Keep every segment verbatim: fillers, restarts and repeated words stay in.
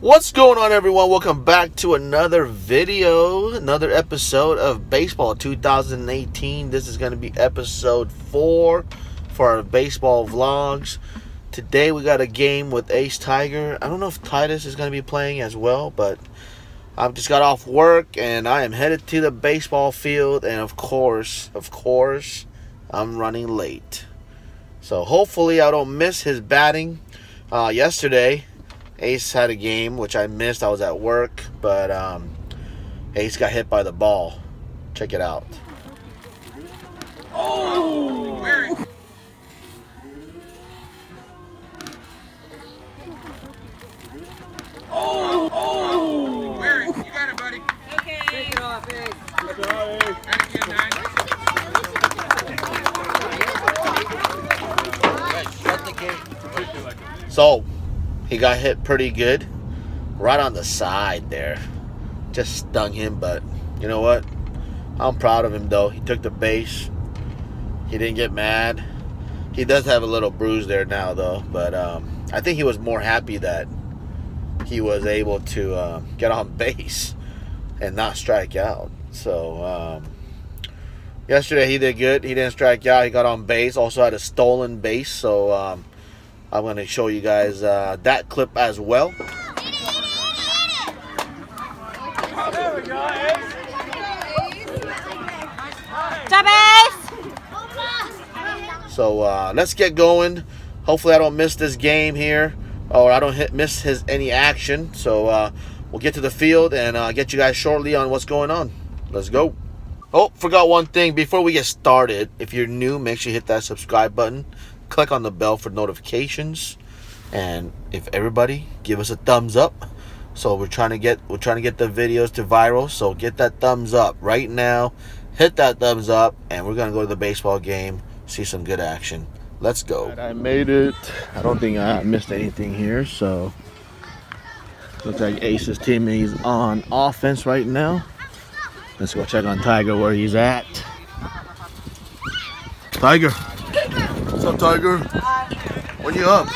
What's going on, everyone? Welcome back to another video, another episode of Baseball two thousand eighteen. This is going to be episode four for our baseball vlogs. Today we got a game with Ace Tiger. I don't know if Titus is going to be playing as well, but I've just got off work and I am headed to the baseball field, and of course, of course, I'm running late. So hopefully I don't miss his batting. Uh, yesterday Ace had a game which I missed. I was at work, but um, Ace got hit by the ball. Check it out. Oh! Very oh! Oh! Very. You got it, buddy. Okay. Take it off, Ace. Good job, Ace. Thank you, guys. Shut the game. So. He got hit pretty good, right on the side there. Just stung him, but you know what? I'm proud of him though. He took the base. He didn't get mad. He does have a little bruise there now though, but um, I think he was more happy that he was able to uh, get on base and not strike out. So um, yesterday he did good. He didn't strike out. He got on base. Also had a stolen base. So. Um, I'm going to show you guys uh, that clip as well. There we go, Ace. So uh, let's get going. Hopefully I don't miss this game here, or I don't hit, miss his any action. So uh, we'll get to the field and uh, get you guys shortly on what's going on. Let's go. Oh, forgot one thing. Before we get started, if you're new, make sure you hit that subscribe button. Click on the bell for notifications, and if everybody give us a thumbs up. So we're trying to get we're trying to get the videos to viral, so get that thumbs up right now. Hit that thumbs up, and we're gonna go to the baseball game, see some good action. Let's go. Right, I made it. I don't think I missed anything here. So looks like Ace's team is on offense right now. Let's go check on Tiger where he's at. Tiger. What's up, Tiger? When you up?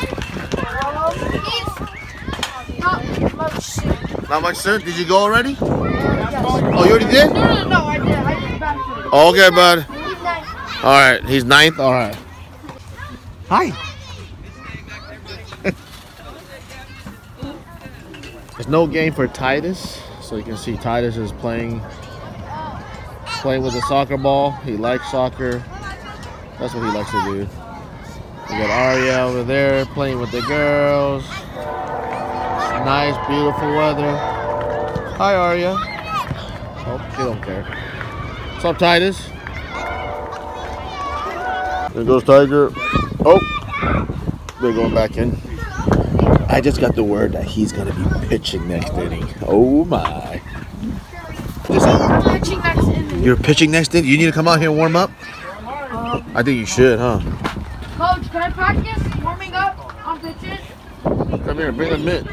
Not much soon. Not much soon? Did you go already? Oh, you already did? No, no, no, I did. I did back to it. Okay, bud. He's ninth. All right, he's ninth. All right. Hi. There's no game for Titus, so you can see Titus is playing, playing with a soccer ball. He likes soccer. That's what he likes to do. We got Aria over there playing with the girls. Nice, beautiful weather. Hi, Aria. Oh, she don't care. What's up, Titus? There goes Tiger. Oh, they're going back in. I just got the word that he's going to be pitching next inning. Oh, my. Pitching next inning. You're pitching next inning? You need to come out here and warm up? I think you should, huh? Coach, can I practice warming up on pitches? Come here, bring the mitt.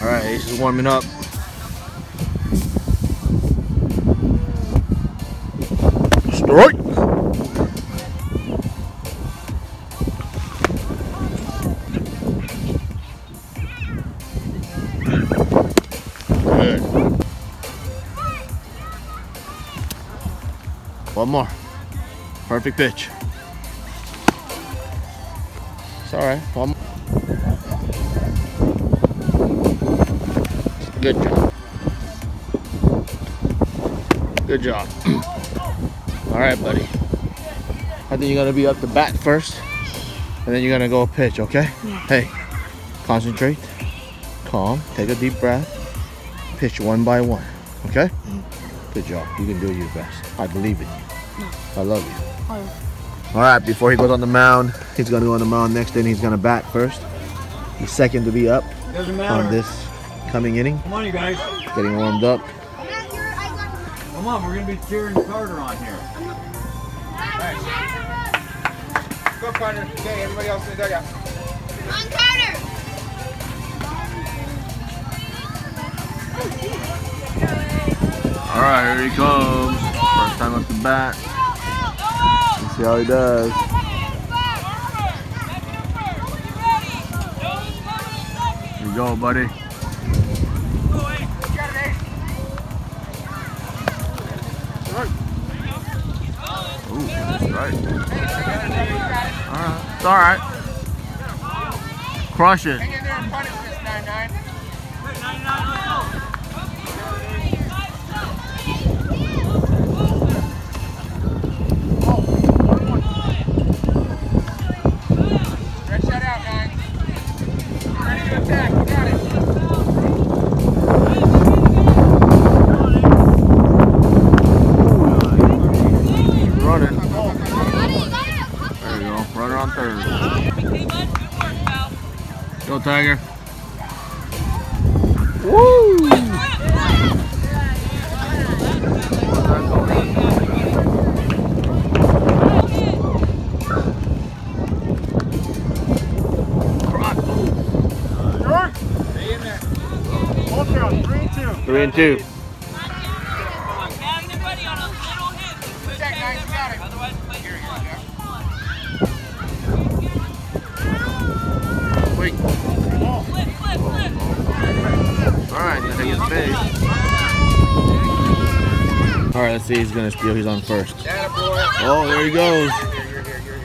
All right, Ace is warming up. Strike. One more. Perfect pitch. It's all right. One more. Good job. Good job. All right, buddy. I think you're going to be up to bat first, and then you're going to go pitch, okay? Yeah. Hey, concentrate. Calm. Take a deep breath. Pitch one by one, okay? Mm-hmm. Good job. You can do your best. I believe in you. No. I love you. Oh. All right, before he goes on the mound, he's going to go on the mound next inning. He's going to bat first. He's second to be up on this coming inning. Come on, you guys. Getting warmed up. Come on, we're going to be cheering Carter on here. Nice. Go, Carter. Okay, everybody else in the dugout. On Carter. All right, here he comes. First time up the bat. Let's see how he does. we go, buddy. Ooh, that's right. Alright. It's alright. Crush it. Hang in there and punt it with this nine nine. nine nine. Stretch that out, guys. Ready to attack. You got it. Go, Tiger. Woo! Three and two. Alright, let's see. He's gonna steal. He's on first. Oh, there he goes. Here, here, here, here,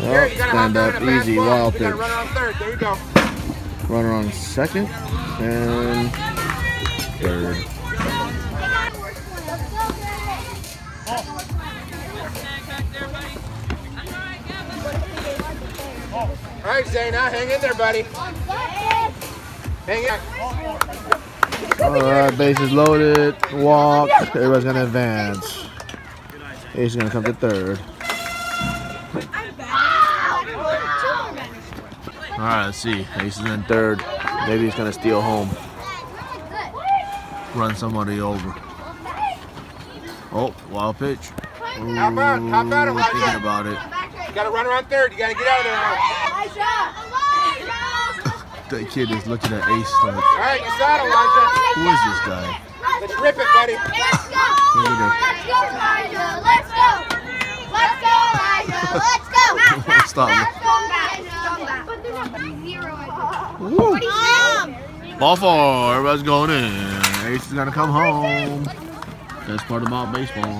here. Oh, stand up. Easy. Wild pitch. Runner on third. There you go. Runner on second and third. Alright, Zayna. Hang in there, buddy. Hang in. Alright, base is loaded. Walk. Everybody's gonna advance. Ace is gonna come to third. Alright, let's see. Ace is in third. Maybe he's gonna steal home. Run somebody over. Oh, wild pitch. Ooh, thinking about it. You gotta run around third. You gotta get out of there. That kid is looking at Ace like, alright, you got it, Elijah. Who is this guy? Let's rip it, buddy. Let's go, Elijah. Let's go. Let's go, Elijah. Let's go. Stop. Woo. Ball four. Everybody's going in. Ace is going to come home. That's part about baseball. Go,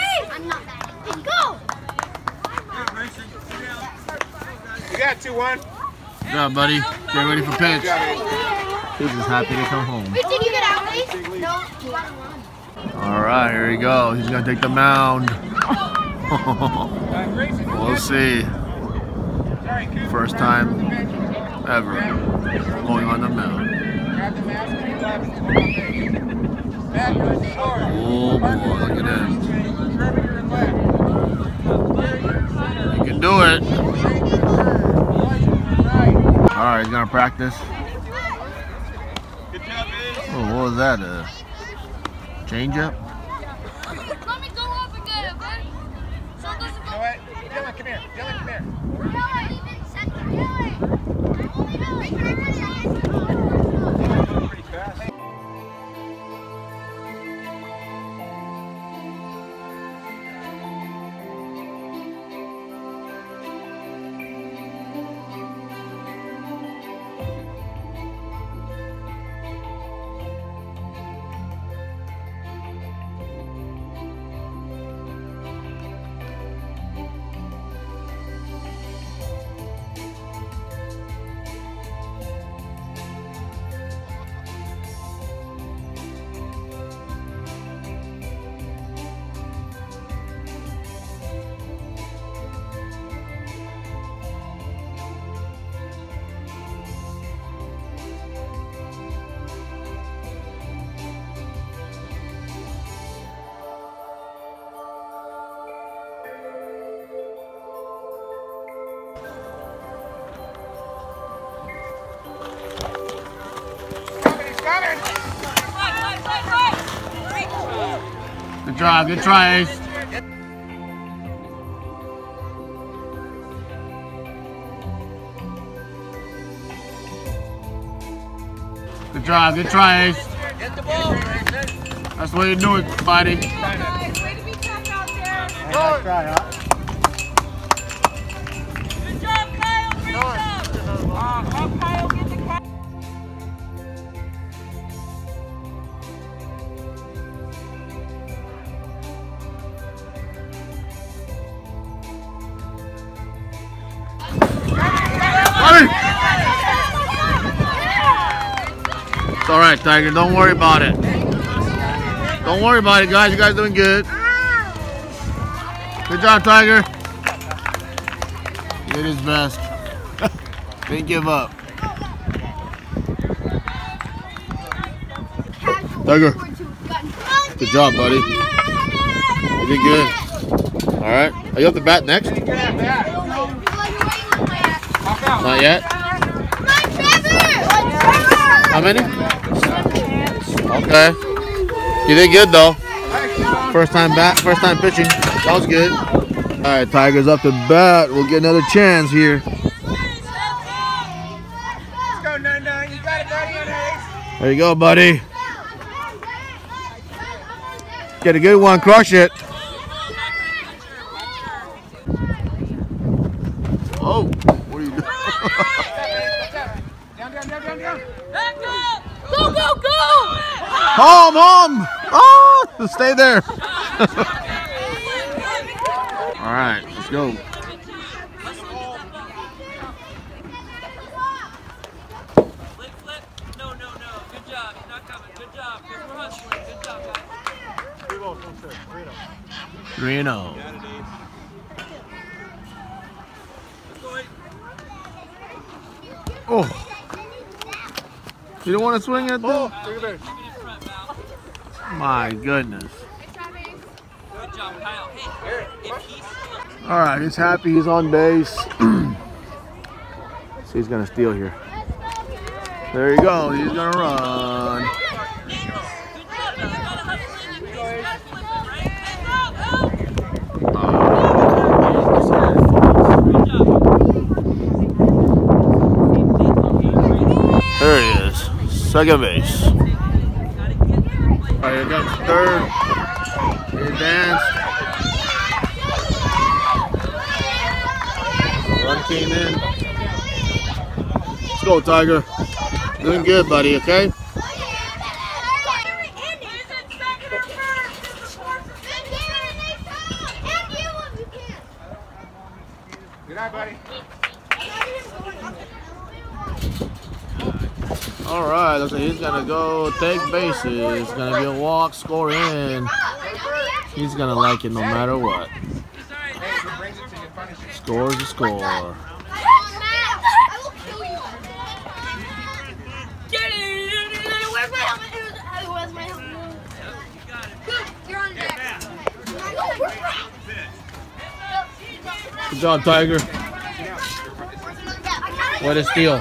Ace. Go. You got two one. Good job, buddy. Get ready for pitch. He's just happy to come home. Did you get out, Ace? No. All right, here we go. He's going to take the mound. We'll see. First time ever going on the mound. Oh, boy, look at that. You can do it. All right, he's gonna practice. Good job, Ace. Oh, what was that? Uh, change up? Let me go up and get it, buddy. So it doesn't go. You know what? Dylan, come here. Dylan, come here. No, I even said Dylan. I only pretty fast. Good job, good try, Ace. Good job, good try, Ace. Get the ball. That's the way you do it, buddy. Way to be tough out there. Good job, Kyle. Great job. Kyle, get the Kyle. It's all right, Tiger. Don't worry about it. Don't worry about it, guys. You guys are doing good. Good job, Tiger. He did his best. Didn't give up. Tiger. Good job, buddy. You did good. All right. Are you up to bat next? Not yet. How many? Okay. You did good though. First time bat. First time pitching. That was good. All right, Tiger's up to bat. We'll get another chance here. There you go, buddy. Get a good one. Crush it. Oh, what are you doing? Down, down, down, down, down. Go, go, go! Home, home! Oh, stay there. All right, let's go. Flip, flip. No, no, no. Good job. You're not coming. Good job. You're hustling. Good job, guys. three and oh. Oh, you don't want to swing at that? Oh, my goodness. All right, he's happy. He's on base. So he's going to steal here. There you go. He's going to run. There he is, second base. All right, he got third. He advanced. One came in. Let's go, Tiger. Doing good, buddy, okay? Good night, buddy. All right, looks like he's gonna go take bases. Gonna be a walk, score in. He's gonna like it no matter what. Score's a score. Good job, Tiger. What a steal!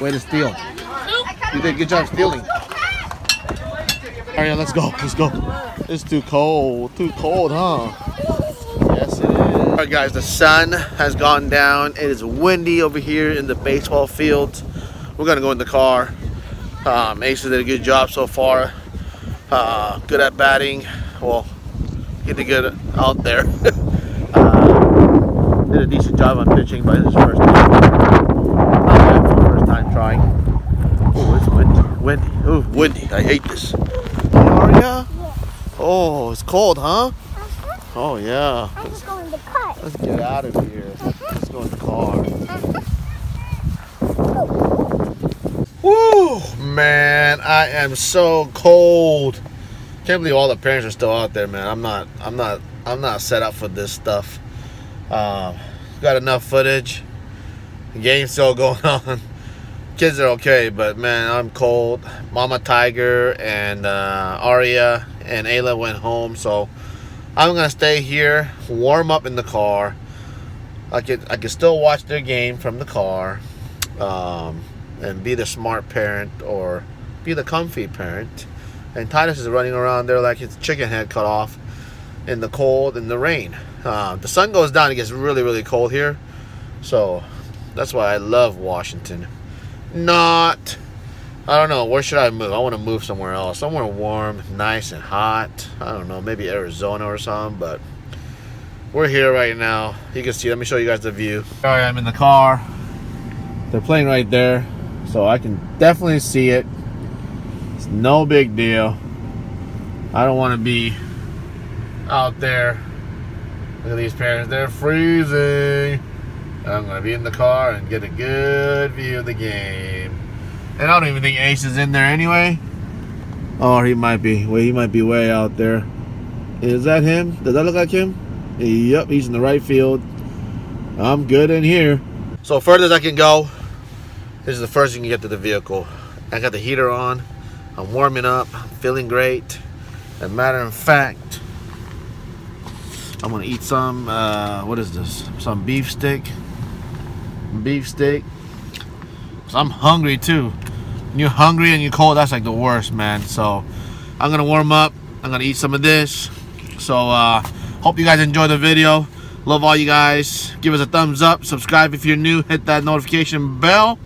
Way to steal. You did a good job stealing. Aria, let's go. Let's go. It's too cold. Too cold, huh? Yes, it is. All right, guys. The sun has gone down. It is windy over here in the baseball field. We're going to go in the car. Um, Ace did a good job so far. Uh, good at batting. Well, getting good out there. uh, did a decent job on pitching by his first time. Not bad for the first time trying. Windy, oh, windy. I hate this. Aria? Oh, it's cold, huh? Oh, yeah. I'm just going to the car. Let's get out of here. Let's go in the car. Woo! Man, I am so cold. Can't believe all the parents are still out there, man. I'm not. I'm not. I'm not set up for this stuff. Um, got enough footage. The game's still going on. Kids are okay, but man, I'm cold. Mama Tiger and uh, Aria and Ayla went home, so I'm gonna stay here, warm up in the car. I could I could still watch their game from the car, um, and be the smart parent or be the comfy parent. And Titus is running around there like his chicken head cut off in the cold and the rain. Uh, the sun goes down; it gets really, really cold here, so that's why I love Washington. Not, I don't know, where should I move? I want to move somewhere else, somewhere warm, nice and hot. I don't know, maybe Arizona or something, but we're here right now. You can see, let me show you guys the view. All right, I'm in the car. They're playing right there, so I can definitely see it. It's no big deal. I don't want to be out there. Look at these parents, they're freezing. I'm going to be in the car and get a good view of the game. And I don't even think Ace is in there anyway. Oh, he might be. Wait, he might be way out there. Is that him? Does that look like him? Yep, he's in the right field. I'm good in here. So further as I can go, this is the first you can get to the vehicle. I got the heater on. I'm warming up. I'm feeling great. As a matter of fact, I'm gonna eat some, uh, what is this? Some beef stick. Beef steak. Cause I'm hungry too. When you're hungry and you're cold, that's like the worst, man. So I'm gonna warm up. I'm gonna eat some of this. So uh, hope you guys enjoy the video. Love all you guys. Give us a thumbs up. Subscribe if you're new. Hit that notification bell.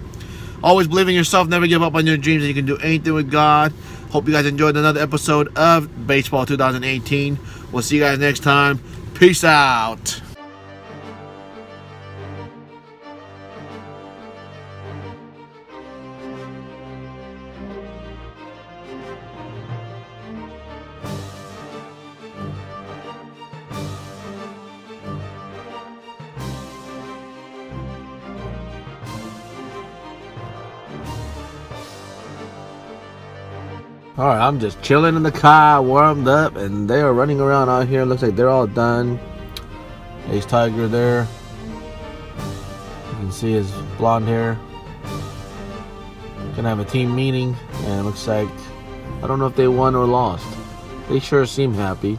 Always believe in yourself. Never give up on your dreams. And you can do anything with God. Hope you guys enjoyed another episode of Baseball twenty eighteen. We'll see you guys next time. Peace out. All right, I'm just chilling in the car, warmed up, and they are running around out here. Looks like they're all done. Ace Tiger there. You can see his blonde hair. Gonna have a team meeting, and it looks like, I don't know if they won or lost. They sure seem happy.